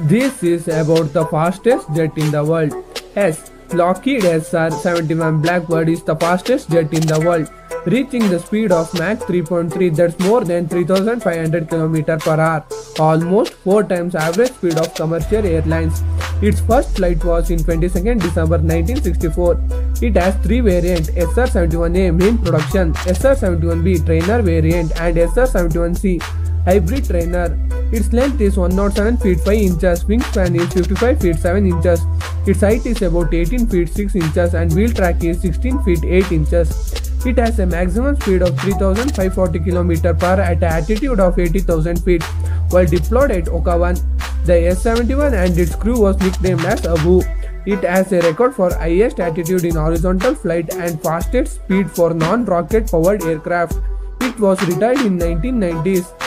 This is about the fastest jet in the world. Yes, Lockheed SR-71 Blackbird is the fastest jet in the world, reaching the speed of Mach 3.3, that's more than 3,500 km/h, almost 4 times average speed of commercial airlines. Its first flight was in 22nd December 1964. It has 3 variants: SR-71A main production, SR-71B trainer variant and SR-71C hybrid trainer. Its length is 107 feet 5 inches, wingspan is 55 feet 7 inches, its height is about 18 feet 6 inches and wheel track is 16 feet 8 inches. It has a maximum speed of 3,540 km/h at an altitude of 80,000 feet. While deployed at Okinawa, the SR-71 and its crew was nicknamed as Abu. It has a record for highest altitude in horizontal flight and fastest speed for non-rocket powered aircraft. It was retired in 1990s.